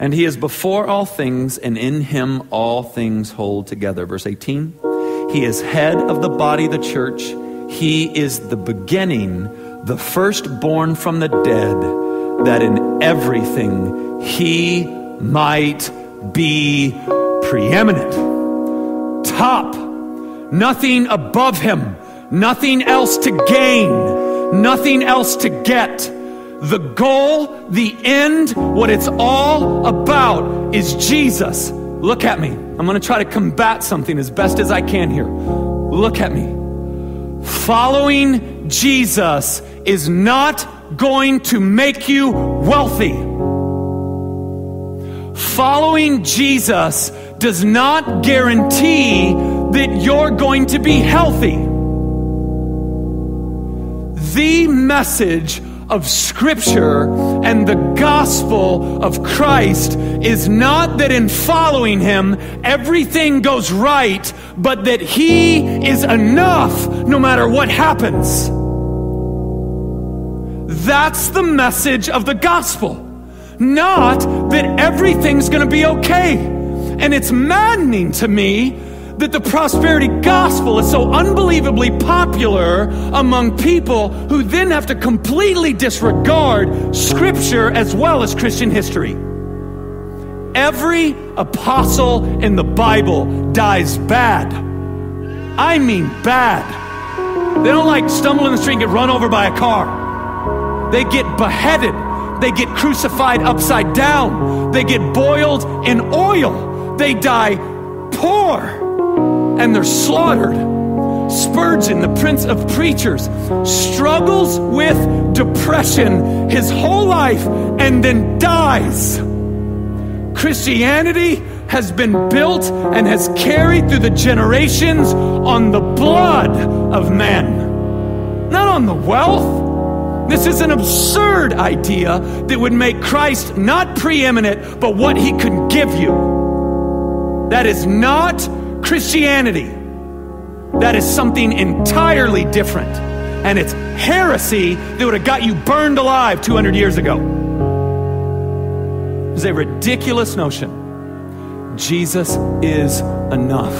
And he is before all things, and in him all things hold together. Verse 18, he is head of the body, the church. He is the beginning, the firstborn from the dead, that in everything he might be preeminent. Top, nothing above him, nothing else to gain, nothing else to get. The goal, the end, what it's all about is Jesus. Look at me. I'm going to try to combat something as best as I can here. Look at me. Following Jesus is not going to make you wealthy. Following Jesus does not guarantee that you're going to be healthy. The message of Scripture and the gospel of Christ is not that in following him everything goes right, but that he is enough no matter what happens. That's the message of the gospel, not that everything's going to be okay. And it's maddening to me that the prosperity gospel is so unbelievably popular among people who then have to completely disregard Scripture as well as Christian history. Every apostle in the Bible dies bad. I mean bad. They don't like stumble in the street and get run over by a car. They get beheaded. They get crucified upside down. They get boiled in oil. They die poor. And they're slaughtered. Spurgeon, the prince of preachers, struggles with depression his whole life and then dies. Christianity has been built and has carried through the generations on the blood of man, not on the wealth. This is an absurd idea that would make Christ not preeminent, but what he could give you. That is not Christianity. That is something entirely different, and it's heresy that would have got you burned alive 200 years ago. It's a ridiculous notion. Jesus is enough.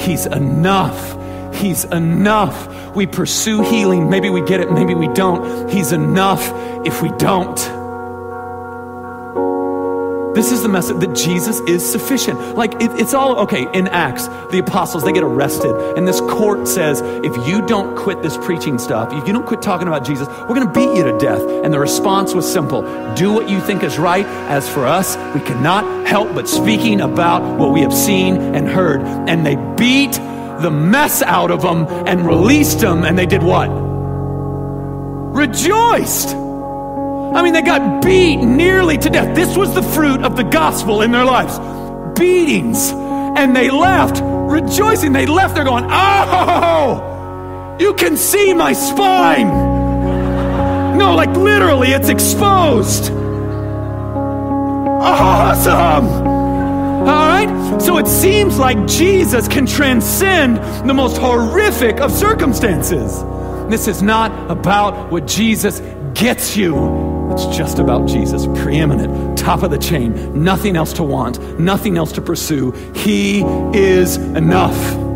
He's enough. He's enough. We pursue healing. Maybe we get it, maybe we don't. He's enough if we don't. This is the message that Jesus is sufficient. Like, it's all, okay, in Acts, the apostles, they get arrested. And this court says, if you don't quit this preaching stuff, if you don't quit talking about Jesus, we're going to beat you to death. And the response was simple. Do what you think is right. As for us, we cannot help but speaking about what we have seen and heard. And they beat the mess out of them and released them. And they did what? Rejoiced. I mean, they got beat nearly to death. This was the fruit of the gospel in their lives. Beatings. And they left rejoicing. They left. They're going, oh, you can see my spine. No, like literally, it's exposed. Awesome. All right. So it seems like Jesus can transcend the most horrific of circumstances. This is not about what Jesus gets you. It's just about Jesus, preeminent, top of the chain, nothing else to want, nothing else to pursue. He is enough.